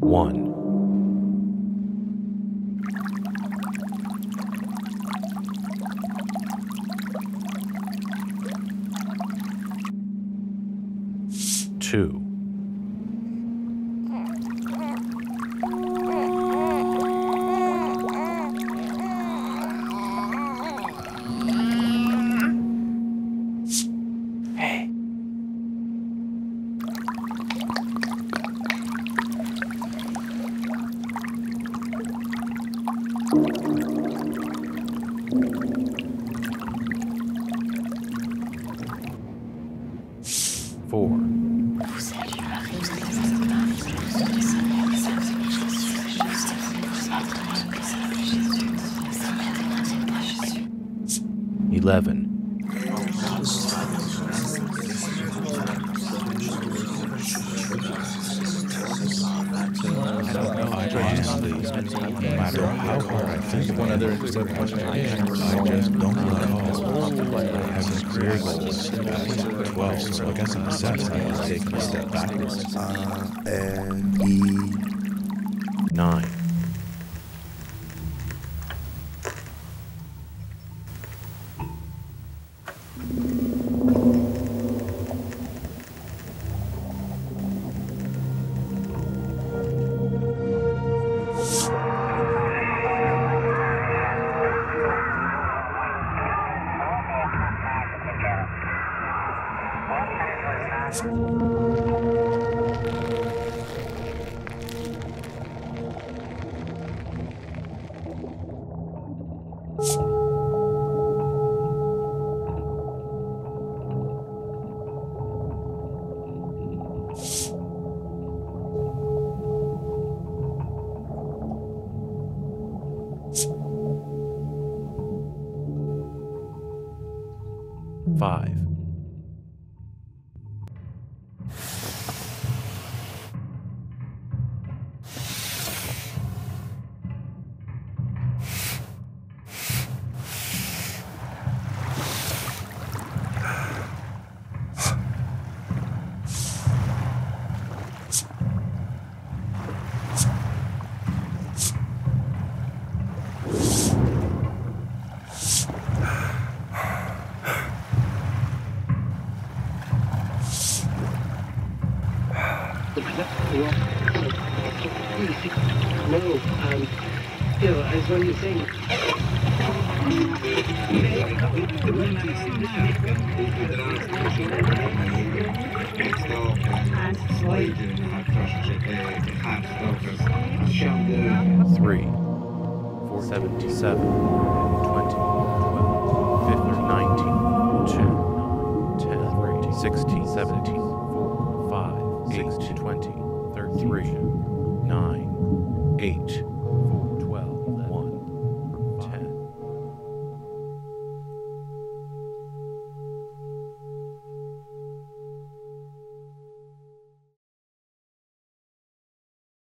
1. Two. 4. Nine. 5. 3, 4, 77, 20, 12, 15, 19, 10, 16, 17.